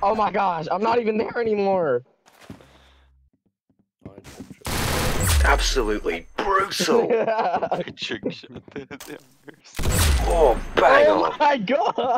Oh my gosh, I'm not even there anymore. Absolutely brutal. Yeah. Oh, bang on. Oh my god.